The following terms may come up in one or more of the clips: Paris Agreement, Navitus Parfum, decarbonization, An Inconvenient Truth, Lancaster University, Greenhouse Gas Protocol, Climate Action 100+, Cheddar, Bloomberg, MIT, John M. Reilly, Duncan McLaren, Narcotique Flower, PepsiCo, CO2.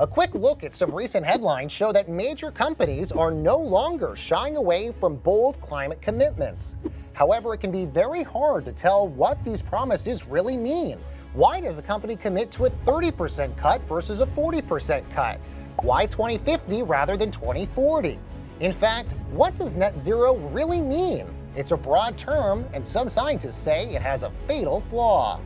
A quick look at some recent headlines show that major companies are no longer shying away from bold climate commitments. However, it can be very hard to tell what these promises really mean. Why does a company commit to a 30% cut versus a 40% cut? Why 2050 rather than 2040? In fact, what does net zero really mean? It's a broad term, and some scientists say it has a fatal flaw.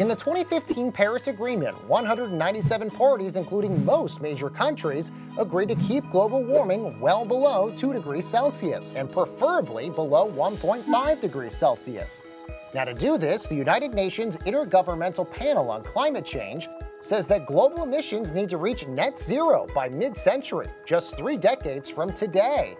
In the 2015 Paris Agreement, 197 parties, including most major countries, agreed to keep global warming well below 2 degrees Celsius and preferably below 1.5 degrees Celsius. Now, to do this, the United Nations Intergovernmental Panel on Climate Change says that global emissions need to reach net zero by mid-century, just 3 decades from today.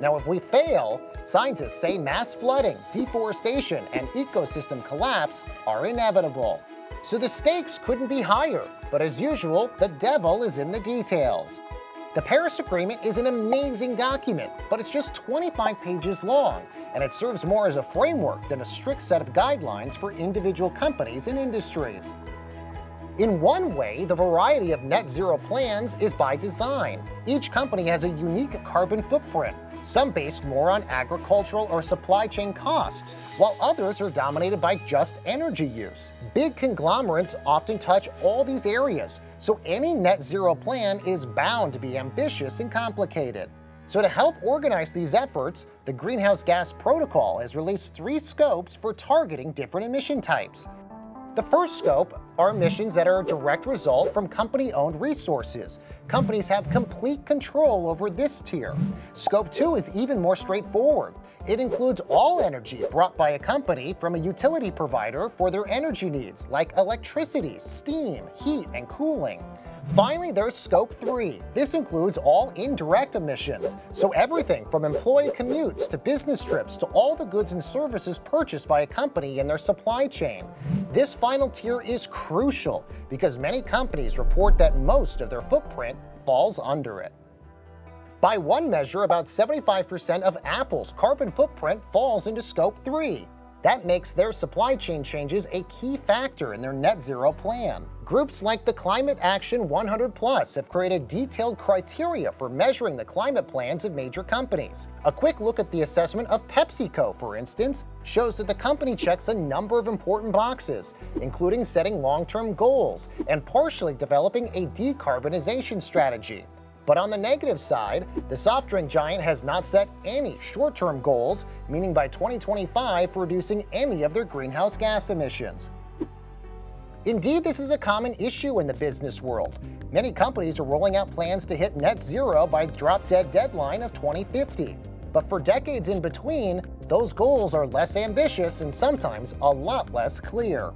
Now, if we fail, scientists say mass flooding, deforestation, and ecosystem collapse are inevitable. So the stakes couldn't be higher, but as usual, the devil is in the details. The Paris Agreement is an amazing document, but it's just 25 pages long, and it serves more as a framework than a strict set of guidelines for individual companies and industries. In one way, the variety of net zero plans is by design. Each company has a unique carbon footprint, some based more on agricultural or supply chain costs, while others are dominated by just energy use. Big conglomerates often touch all these areas, so any net zero plan is bound to be ambitious and complicated. So to help organize these efforts, the Greenhouse Gas Protocol has released 3 scopes for targeting different emission types. The first scope are emissions that are a direct result from company-owned resources. Companies have complete control over this tier. Scope 2 is even more straightforward. It includes all energy brought by a company from a utility provider for their energy needs, like electricity, steam, heat, and cooling. Finally, there's Scope 3. This includes all indirect emissions, so everything from employee commutes to business trips to all the goods and services purchased by a company in their supply chain. This final tier is crucial because many companies report that most of their footprint falls under it. By one measure, about 75% of Apple's carbon footprint falls into Scope 3. That makes their supply chain changes a key factor in their net zero plan. Groups like the Climate Action 100+ have created detailed criteria for measuring the climate plans of major companies. A quick look at the assessment of PepsiCo, for instance, shows that the company checks a number of important boxes, including setting long-term goals and partially developing a decarbonization strategy. But on the negative side, the soft drink giant has not set any short-term goals, meaning by 2025 for reducing any of their greenhouse gas emissions. Indeed, this is a common issue in the business world. Many companies are rolling out plans to hit net zero by the drop-dead deadline of 2050. But for decades in between, those goals are less ambitious and sometimes a lot less clear.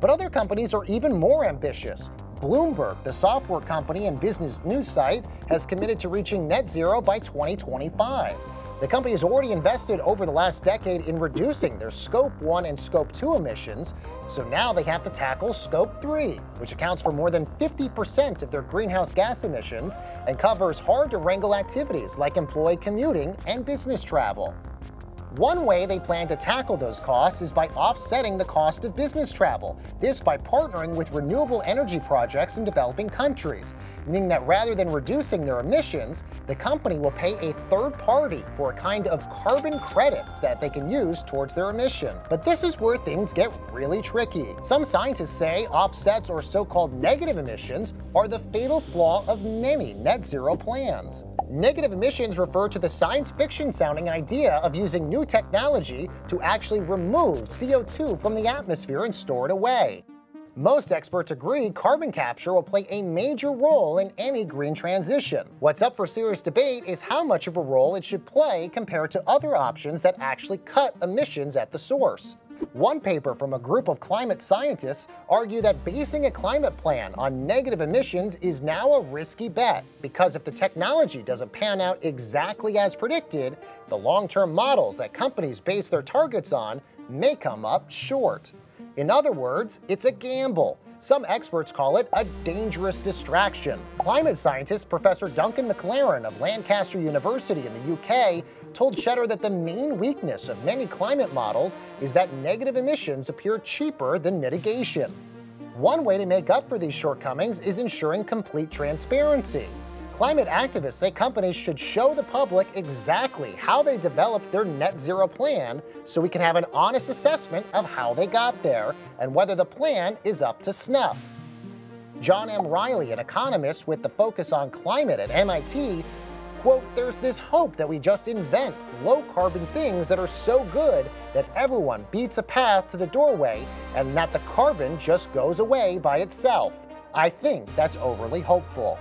But other companies are even more ambitious. Bloomberg, the software company and business news site, has committed to reaching net zero by 2025. The company has already invested over the last decade in reducing their Scope 1 and Scope 2 emissions, so now they have to tackle Scope 3, which accounts for more than 50% of their greenhouse gas emissions and covers hard-to-wrangle activities like employee commuting and business travel. One way they plan to tackle those costs is by offsetting the cost of business travel, this by partnering with renewable energy projects in developing countries, meaning that rather than reducing their emissions, the company will pay a third party for a kind of carbon credit that they can use towards their emissions. But this is where things get really tricky. Some scientists say offsets or so-called negative emissions are the fatal flaw of many net zero plans. Negative emissions refer to the science fiction-sounding idea of using new technology to actually remove CO2 from the atmosphere and store it away. Most experts agree carbon capture will play a major role in any green transition. What's up for serious debate is how much of a role it should play compared to other options that actually cut emissions at the source. One paper from a group of climate scientists argued that basing a climate plan on negative emissions is now a risky bet, because if the technology doesn't pan out exactly as predicted, the long-term models that companies base their targets on may come up short. In other words, it's a gamble. Some experts call it a dangerous distraction. Climate scientist Professor Duncan McLaren of Lancaster University in the UK told Cheddar that the main weakness of many climate models is that negative emissions appear cheaper than mitigation. One way to make up for these shortcomings is ensuring complete transparency. Climate activists say companies should show the public exactly how they developed their net zero plan so we can have an honest assessment of how they got there and whether the plan is up to snuff. John M. Reilly, an economist with the focus on climate at MIT, quote, "There's this hope that we just invent low-carbon things that are so good that everyone beats a path to the doorway and that the carbon just goes away by itself. I think that's overly hopeful."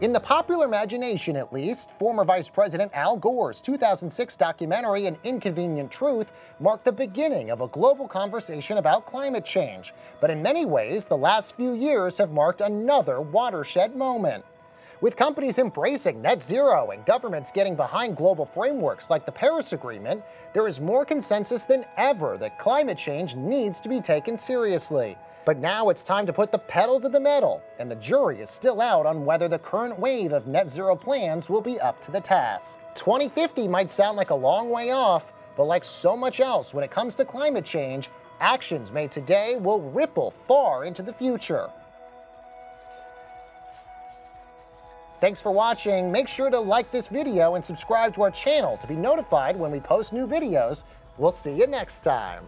In the popular imagination, at least, former Vice President Al Gore's 2006 documentary An Inconvenient Truth marked the beginning of a global conversation about climate change, but in many ways, the last few years have marked another watershed moment. With companies embracing net zero and governments getting behind global frameworks like the Paris Agreement, there is more consensus than ever that climate change needs to be taken seriously. But now it's time to put the pedal to the metal, and the jury is still out on whether the current wave of net zero plans will be up to the task. 2050 might sound like a long way off, but like so much else when it comes to climate change, actions made today will ripple far into the future. Thanks for watching. Make sure to like this video and subscribe to our channel to be notified when we post new videos. We'll see you next time.